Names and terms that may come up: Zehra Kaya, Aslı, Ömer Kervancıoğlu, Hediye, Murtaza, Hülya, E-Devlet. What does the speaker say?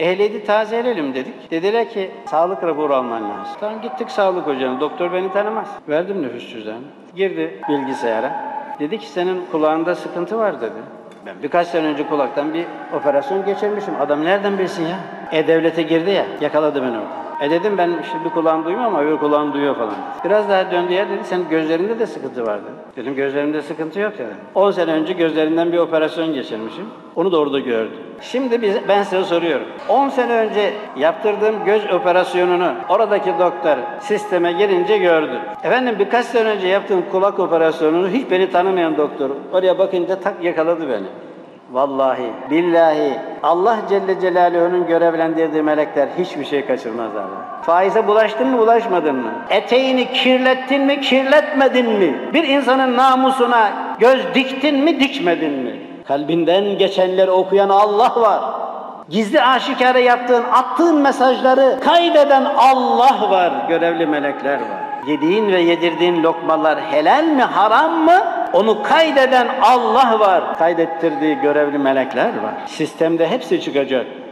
Ehliyeti tazeleyelim dedik. Dediler ki sağlık raporu alman lazım. Tamam, gittik sağlık hocam. Doktor beni tanımaz. Verdim nüfus cüzdanı. Girdi bilgisayara. Dedi ki senin kulağında sıkıntı var dedi. Ben birkaç sene önce kulaktan bir operasyon geçirmişim. Adam nereden bilsin ya? E-Devlet'e girdi ya. Yakaladı beni orada. Dedim ben şimdi bir kulağım duymuyor ama öbür kulağım duyuyor falan. Biraz daha döndü ya dedi. Senin gözlerinde de sıkıntı var dedi. Dedim gözlerimde sıkıntı yok dedim. 10 sene önce gözlerinden bir operasyon geçirmişim. Onu da orada gördüm. Şimdi ben size soruyorum. 10 sene önce yaptırdığım göz operasyonunu oradaki doktor sisteme girince gördü. Efendim birkaç sene önce yaptığım kulak operasyonunu hiç beni tanımayan doktor oraya bakınca tak yakaladı beni. Vallahi, billahi Allah Celle Celaluhu'nun görevlendirdiği melekler hiçbir şey kaçırmaz abi. Faize bulaştın mı, bulaşmadın mı? Eteğini kirlettin mi, kirletmedin mi? Bir insanın namusuna göz diktin mi, dikmedin mi? Kalbinden geçenleri okuyan Allah var. Gizli aşikare yaptığın, attığın mesajları kaydeden Allah var. Görevli melekler var. Yediğin ve yedirdiğin lokmalar helal mi, haram mı? Onu kaydeden Allah var. Kaydettirdiği görevli melekler var. Sistemde hepsi çıkacak.